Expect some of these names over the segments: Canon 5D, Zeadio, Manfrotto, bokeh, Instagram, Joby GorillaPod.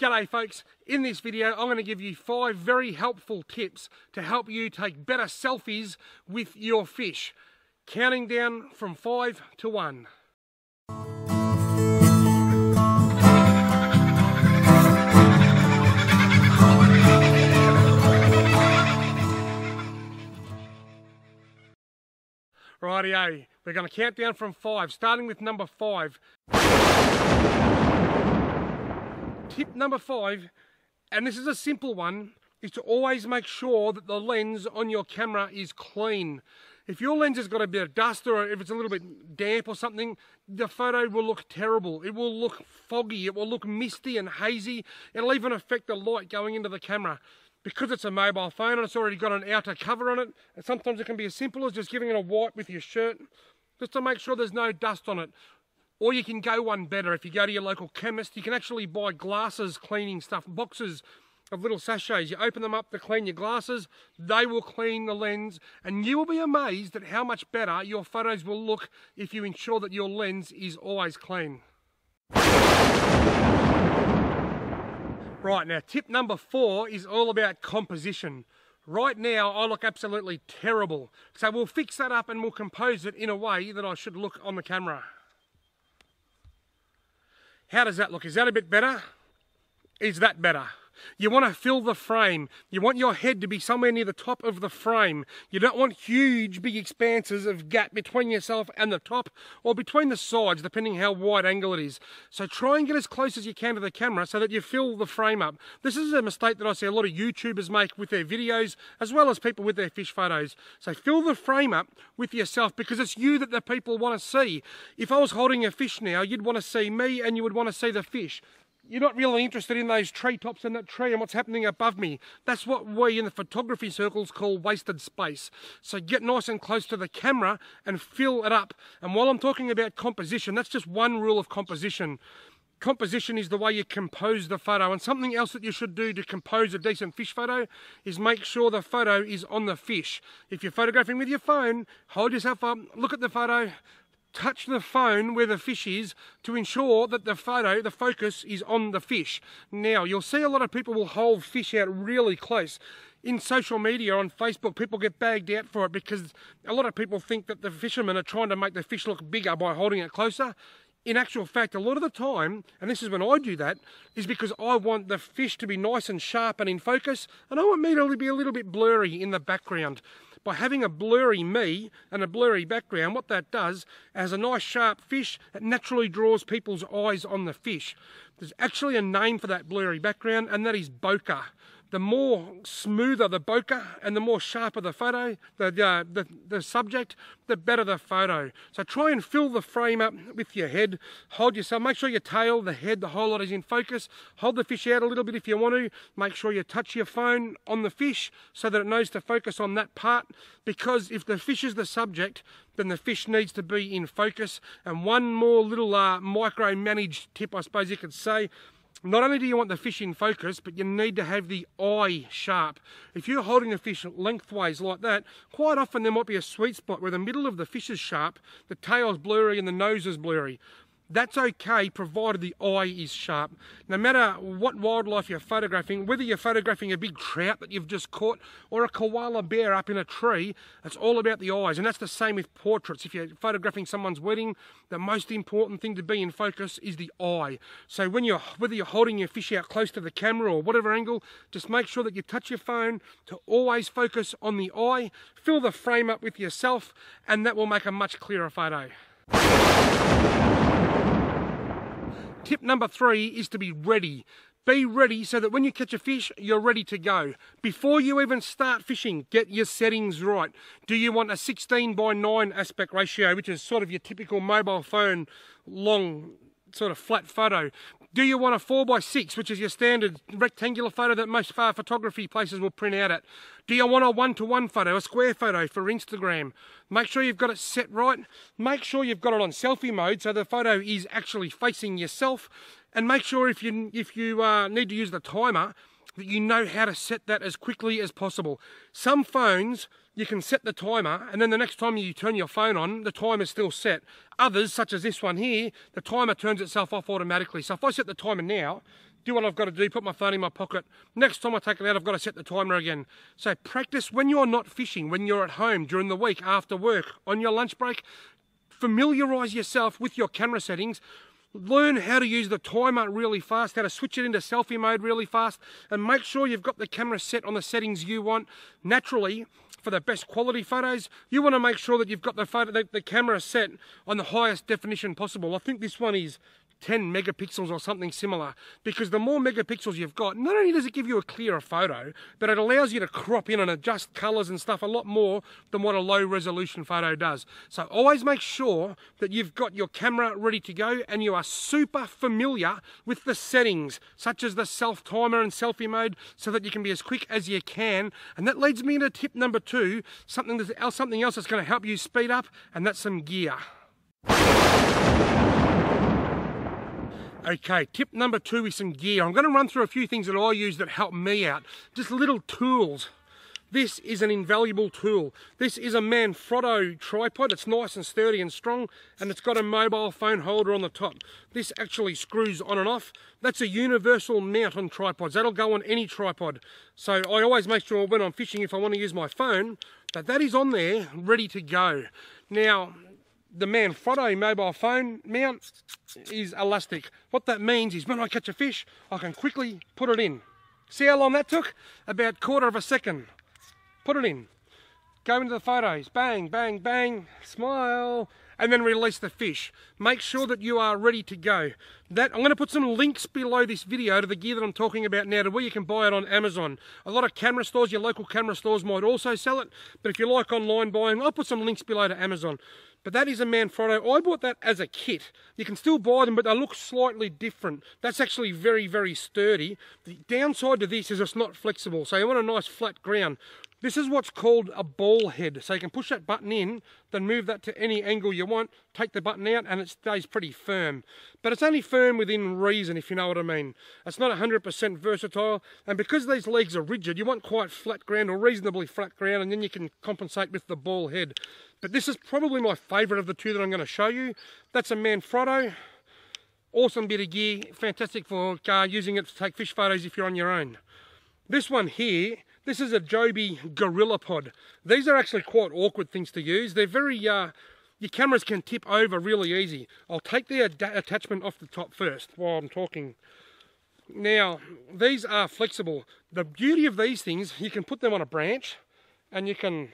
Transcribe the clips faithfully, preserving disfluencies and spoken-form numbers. G'day folks, in this video I'm going to give you five very helpful tips to help you take better selfies with your fish. Counting down from five to one. Rightio, we're going to count down from five, starting with number five. Tip number five, and this is a simple one, is to always make sure that the lens on your camera is clean. If your lens has got a bit of dust or if it's a little bit damp or something, the photo will look terrible. It will look foggy, it will look misty and hazy. It'll even affect the light going into the camera. Because it's a mobile phone and it's already got an outer cover on it, and sometimes it can be as simple as just giving it a wipe with your shirt, just to make sure there's no dust on it. Or you can go one better. If you go to your local chemist, you can actually buy glasses cleaning stuff, boxes of little sachets. You open them up to clean your glasses, they will clean the lens, and you will be amazed at how much better your photos will look if you ensure that your lens is always clean. Right, now tip number four is all about composition. Right now I look absolutely terrible, so we'll fix that up and we'll compose it in a way that I should look on the camera. How does that look? Is that a bit better? Is that better? You want to fill the frame. You want your head to be somewhere near the top of the frame. You don't want huge, big expanses of gap between yourself and the top or between the sides, depending how wide angle it is. So try and get as close as you can to the camera so that you fill the frame up. This is a mistake that I see a lot of YouTubers make with their videos, as well as people with their fish photos. So fill the frame up with yourself, because it's you that the people want to see. If I was holding a fish now, you'd want to see me and you would want to see the fish. You're not really interested in those treetops and that tree and what's happening above me. That's what we in the photography circles call wasted space. So get nice and close to the camera and fill it up. And while I'm talking about composition, that's just one rule of composition. Composition is the way you compose the photo, and something else that you should do to compose a decent fish photo is make sure the photo is on the fish. If you're photographing with your phone, hold yourself up, look at the photo, touch the phone where the fish is to ensure that the photo, the focus is on the fish. Now, you'll see a lot of people will hold fish out really close. In social media, on Facebook, people get bagged out for it because a lot of people think that the fishermen are trying to make the fish look bigger by holding it closer. In actual fact, a lot of the time, and this is when I do that, is because I want the fish to be nice and sharp and in focus, and I want me to be a little bit blurry in the background. By having a blurry me and a blurry background, what that does, as a nice sharp fish, it naturally draws people's eyes on the fish. There's actually a name for that blurry background, and that is bokeh. The more smoother the bokeh and the more sharper the photo, the, the, the, the subject, the better the photo. So try and fill the frame up with your head. Hold yourself, make sure your tail, the head, the whole lot is in focus. Hold the fish out a little bit if you want to. Make sure you touch your phone on the fish so that it knows to focus on that part, because if the fish is the subject, then the fish needs to be in focus. And one more little uh, micromanaged tip, I suppose you could say, not only do you want the fish in focus, but you need to have the eye sharp. If you're holding the fish lengthways like that, quite often there might be a sweet spot where the middle of the fish is sharp, the tail's blurry and the nose is blurry. That's okay, provided the eye is sharp. No matter what wildlife you're photographing, whether you're photographing a big trout that you've just caught or a koala bear up in a tree, it's all about the eyes. And that's the same with portraits. If you're photographing someone's wedding, the most important thing to be in focus is the eye. So when you're, whether you're holding your fish out close to the camera or whatever angle, just make sure that you touch your phone to always focus on the eye, fill the frame up with yourself, and that will make a much clearer photo. Tip number three is to be ready. Be ready so that when you catch a fish, you're ready to go. Before you even start fishing, get your settings right. Do you want a sixteen by nine aspect ratio, which is sort of your typical mobile phone, long, sort of flat photo? Do you want a four by six, which is your standard rectangular photo that most far photography places will print out at? Do you want a one-to-one photo, a square photo for Instagram? Make sure you've got it set right. Make sure you've got it on selfie mode so the photo is actually facing yourself. And make sure if you, if you uh, need to use the timer, that you know how to set that as quickly as possible. Some phones, you can set the timer, and then the next time you turn your phone on, the timer's still set. Others, such as this one here, the timer turns itself off automatically. So if I set the timer now, do what I've got to do, put my phone in my pocket. Next time I take it out, I've got to set the timer again. So practice when you're not fishing, when you're at home, during the week, after work, on your lunch break. Familiarise yourself with your camera settings. Learn how to use the timer really fast, how to switch it into selfie mode really fast, and make sure you've got the camera set on the settings you want. Naturally, for the best quality photos, you want to make sure that you've got the, photo, the, the camera set on the highest definition possible. I think this one is ten megapixels or something similar, because the more megapixels you've got, not only does it give you a clearer photo, but it allows you to crop in and adjust colors and stuff a lot more than what a low resolution photo does. So always make sure that you've got your camera ready to go and you are super familiar with the settings, such as the self timer and selfie mode, so that you can be as quick as you can. And that leads me into tip number two, something else, something else that's going to help you speed up, and that's some gear. Okay, tip number two is some gear. I'm going to run through a few things that I use that help me out. Just little tools. This is an invaluable tool. This is a Manfrotto tripod. It's nice and sturdy and strong, and it's got a mobile phone holder on the top. This actually screws on and off. That's a universal mount on tripods. That'll go on any tripod. So I always make sure when I'm fishing, if I want to use my phone, that that is on there, ready to go. Now, the Manfrotto mobile phone mount is elastic. What that means is when I catch a fish, I can quickly put it in. See how long that took? About a quarter of a second. Put it in. Go into the photos. Bang, bang, bang. Smile. And then release the fish. Make sure that you are ready to go. That, I'm going to put some links below this video to the gear that I'm talking about now, to where you can buy it on Amazon. A lot of camera stores, your local camera stores might also sell it, but if you like online buying, I'll put some links below to Amazon. But that is a Manfrotto. I bought that as a kit. You can still buy them, but they look slightly different. That's actually very, very sturdy. The downside to this is it's not flexible, so you want a nice flat ground. This is what's called a ball head. So you can push that button in, then move that to any angle you want, take the button out, and it stays pretty firm. But it's only firm within reason, if you know what I mean. It's not one hundred percent versatile, and because these legs are rigid, you want quite flat ground or reasonably flat ground, and then you can compensate with the ball head. But this is probably my favourite of the two that I'm going to show you. That's a Manfrotto. Awesome bit of gear, fantastic for uh, using it to take fish photos if you're on your own. This one here, this is a Joby GorillaPod. These are actually quite awkward things to use. They're very, uh, your cameras can tip over really easy. I'll take the ad attachment off the top first while I'm talking. Now, these are flexible. The beauty of these things, you can put them on a branch and you can,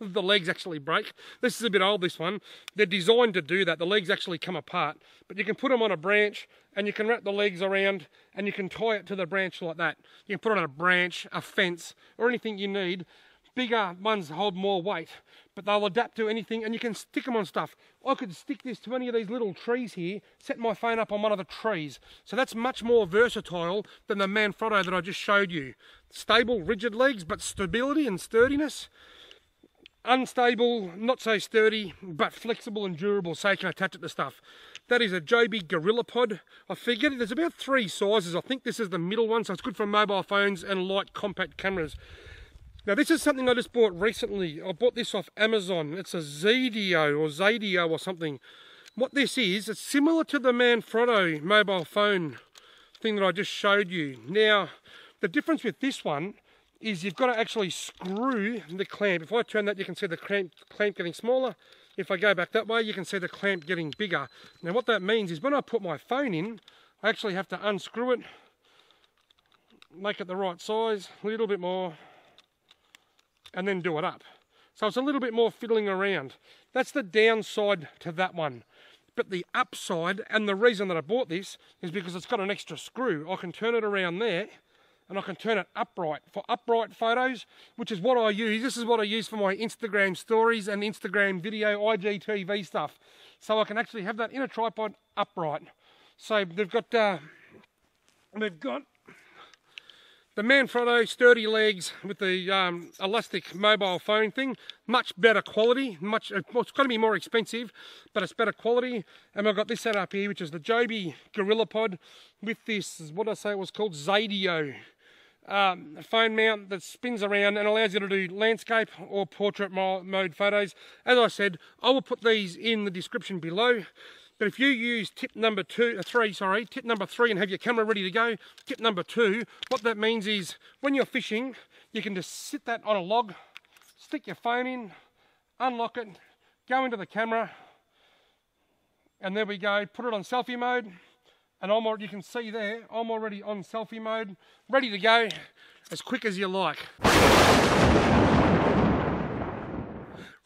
the legs actually break. This is a bit old, this one. They're designed to do that. The legs actually come apart, but you can put them on a branch and you can wrap the legs around and you can tie it to the branch like that. You can put it on a branch, a fence, or anything you need. Bigger ones hold more weight, but they'll adapt to anything, and you can stick them on stuff. I could stick this to any of these little trees here, set my phone up on one of the trees. So that's much more versatile than the Manfrotto that I just showed you. Stable, rigid legs, but stability and sturdiness. Unstable, not so sturdy, but flexible and durable, so you can attach it to stuff. That is a Joby GorillaPod. I figured there's about three sizes. I think this is the middle one, so it's good for mobile phones and light compact cameras. Now, this is something I just bought recently. I bought this off Amazon. It's a Zeadio or Zeadio or something. What this is, it's similar to the Manfrotto mobile phone thing that I just showed you. Now, the difference with this one is you've got to actually screw the clamp. If I turn that, you can see the clamp, clamp getting smaller. If I go back that way, you can see the clamp getting bigger. Now what that means is when I put my phone in, I actually have to unscrew it, make it the right size, a little bit more, and then do it up. So it's a little bit more fiddling around. That's the downside to that one. But the upside, and the reason that I bought this, is because it's got an extra screw. I can turn it around there, and I can turn it upright for upright photos, which is what I use. This is what I use for my Instagram stories and Instagram video, I G T V stuff. So I can actually have that in a tripod upright. So they've got, uh, they've got the Manfrotto sturdy legs with the um, elastic mobile phone thing. Much better quality. Much, well, it's gonna be more expensive, but it's better quality. And I've got this set up here, which is the Joby GorillaPod with this, what did I say it was called? Zeadio. Um, a phone mount that spins around and allows you to do landscape or portrait mode photos. As I said, I will put these in the description below. But if you use tip number two, uh, three, sorry, tip number three and have your camera ready to go, tip number two, what that means is when you're fishing, you can just sit that on a log, stick your phone in, unlock it, go into the camera, and there we go, put it on selfie mode, and I'm already, you can see there, I'm already on selfie mode, ready to go, as quick as you like.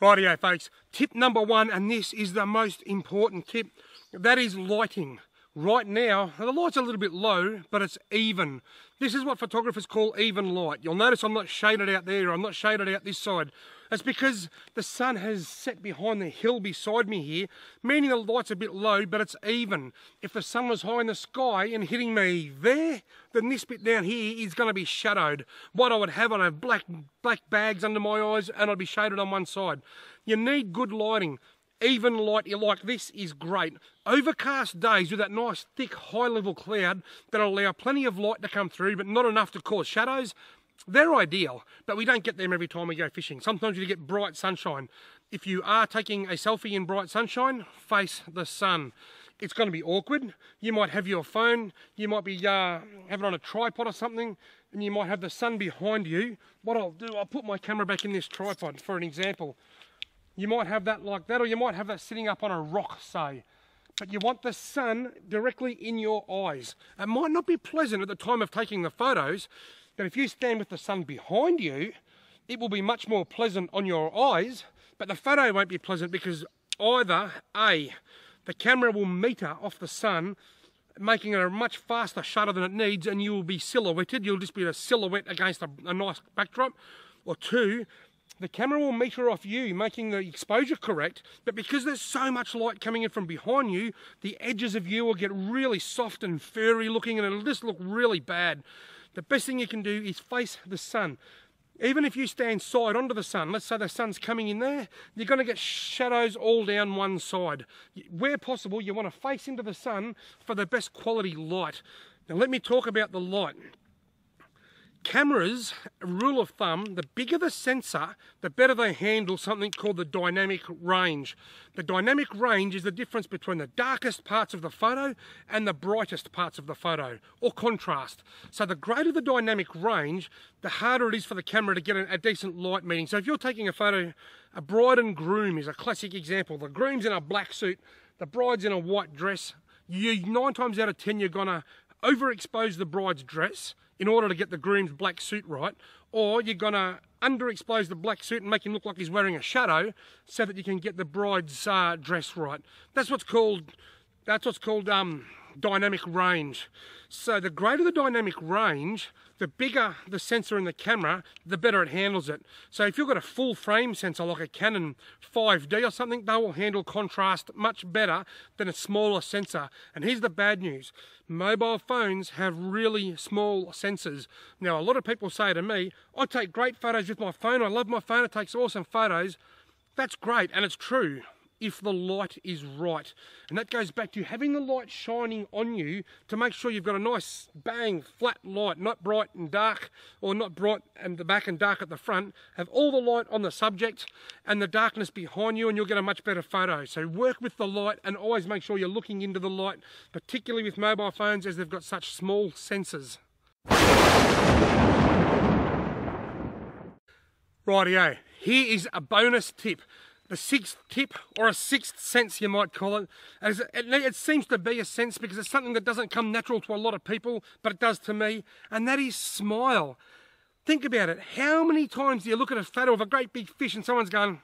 Rightio folks, tip number one, and this is the most important tip, that is lighting. Right now, the light's a little bit low, but it's even. This is what photographers call even light. You'll notice I'm not shaded out there, I'm not shaded out this side. That's because the sun has set behind the hill beside me here, meaning the light's a bit low, but it's even. If the sun was high in the sky and hitting me there, then this bit down here is going to be shadowed. What I would have, I'd have black, black bags under my eyes, and I'd be shaded on one side. You need good lighting. Even light like this is great. Overcast days with that nice thick high level cloud that allow plenty of light to come through but not enough to cause shadows, they're ideal, but we don't get them every time we go fishing. Sometimes you get bright sunshine. If you are taking a selfie in bright sunshine, face the sun. It's going to be awkward. You might have your phone, you might be uh, having it on a tripod or something, and you might have the sun behind you. What I'll do, I'll put my camera back in this tripod for an example. You might have that like that, or you might have that sitting up on a rock, say. But you want the sun directly in your eyes. It might not be pleasant at the time of taking the photos, but if you stand with the sun behind you, it will be much more pleasant on your eyes, but the photo won't be pleasant because either A, the camera will meter off the sun, making it a much faster shutter than it needs, and you will be silhouetted, you'll just be a silhouette against a, a nice backdrop, or two, the camera will meter off you, making the exposure correct, but because there's so much light coming in from behind you, the edges of you will get really soft and furry looking, and it'll just look really bad. The best thing you can do is face the sun. Even if you stand side onto the sun, let's say the sun's coming in there, you're going to get shadows all down one side. Where possible, you want to face into the sun for the best quality light. Now let me talk about the light. Cameras, rule of thumb, the bigger the sensor, the better they handle something called the dynamic range. The dynamic range is the difference between the darkest parts of the photo and the brightest parts of the photo, or contrast. So the greater the dynamic range, the harder it is for the camera to get a decent light meeting. So if you're taking a photo, a bride and groom is a classic example. The groom's in a black suit, the bride's in a white dress. You, nine times out of ten, you're gonna overexpose the bride's dress in order to get the groom's black suit right, or you're gonna underexpose the black suit and make him look like he's wearing a shadow so that you can get the bride's uh, dress right. That's what's called, that's what's called um, dynamic range. So the greater the dynamic range, the bigger the sensor in the camera, the better it handles it. So if you've got a full frame sensor like a Canon five D or something, they will handle contrast much better than a smaller sensor. And here's the bad news. Mobile phones have really small sensors. Now a lot of people say to me, I take great photos with my phone, I love my phone, it takes awesome photos. That's great, and it's true, if the light is right. And that goes back to having the light shining on you to make sure you've got a nice bang flat light, not bright and dark, or not bright at the back and dark at the front. Have all the light on the subject and the darkness behind you, and you'll get a much better photo. So work with the light, and always make sure you're looking into the light, particularly with mobile phones as they've got such small sensors. Rightio, here is a bonus tip. The sixth tip, or a sixth sense you might call it. As it, it, it seems to be a sense because it's something that doesn't come natural to a lot of people, but it does to me, and that is smile. Think about it, how many times do you look at a photo of a great big fish and someone's going,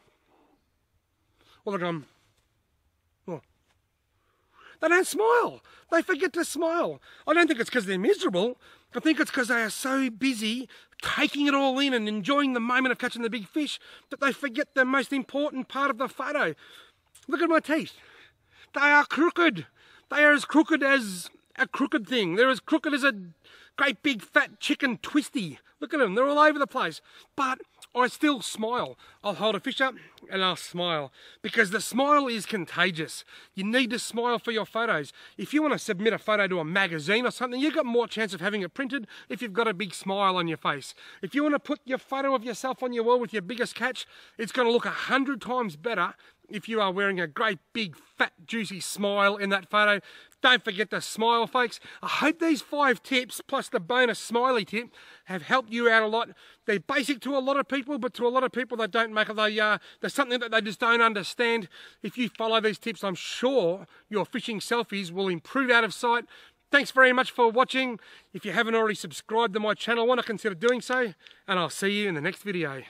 or they're going, oh. They don't smile, they forget to smile. I don't think it's because they're miserable, I think it's because they are so busy taking it all in and enjoying the moment of catching the big fish that they forget the most important part of the photo. Look at my teeth. They are crooked. They are as crooked as a crooked thing. They're as crooked as a great big fat chicken twisty. Look at them. They're all over the place. But I still smile. I'll hold a fish up and I'll smile because the smile is contagious. You need to smile for your photos. If you want to submit a photo to a magazine or something, you've got more chance of having it printed if you've got a big smile on your face. If you want to put your photo of yourself on your wall with your biggest catch, it's going to look a hundred times better if you are wearing a great big fat juicy smile in that photo, don't forget to smile, folks. I hope these five tips plus the bonus smiley tip have helped you out a lot. They're basic to a lot of people, but to a lot of people they don't make it. They, uh, there's something that they just don't understand. If you follow these tips, I'm sure your fishing selfies will improve out of sight. Thanks very much for watching. If you haven't already subscribed to my channel, I want to consider doing so, and I'll see you in the next video.